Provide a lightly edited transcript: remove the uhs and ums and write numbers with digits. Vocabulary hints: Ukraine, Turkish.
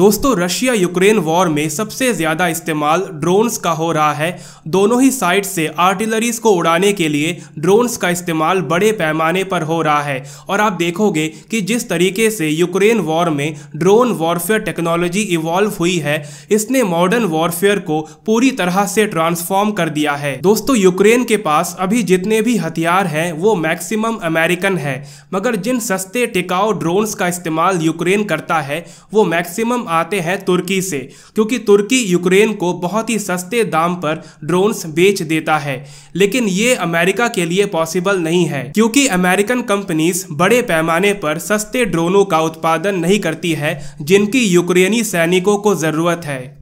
दोस्तों Russia Ukraine war में सबसे ज़्यादा इस्तेमाल ड्रोन्स का हो रहा है। दोनों ही साइड से आर्टिलरीज को उड़ाने के लिए ड्रोन्स का इस्तेमाल बड़े पैमाने पर हो रहा है और आप देखोगे कि जिस तरीके से यूक्रेन वॉर में ड्रोन वॉरफेयर टेक्नोलॉजी इवॉल्व हुई है, इसने मॉडर्न वॉरफेयर को पूरी तरह से ट्रांसफॉर्म कर दिया है। दोस्तों यूक्रेन के पास अभी जितने भी हथियार हैं वो मैक्सिमम अमेरिकन है, मगर जिन सस्ते टिकाऊ ड्रोन्स का इस्तेमाल यूक्रेन करता है वो मैक्सिमम आते हैं तुर्की से, क्योंकि तुर्की यूक्रेन को बहुत ही सस्ते दाम पर ड्रोन्स बेच देता है। लेकिन ये अमेरिका के लिए पॉसिबल नहीं है, क्योंकि अमेरिकन कंपनीज बड़े पैमाने पर सस्ते ड्रोनों का उत्पादन नहीं करती है जिनकी यूक्रेनी सैनिकों को जरूरत है।